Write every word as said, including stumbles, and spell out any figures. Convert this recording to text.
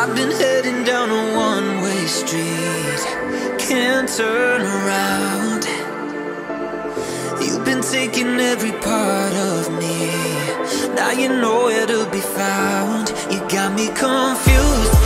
I've been heading down a one-way street, can't turn around. You've been taking every part of me, now you're nowhere to be found. You got me confused.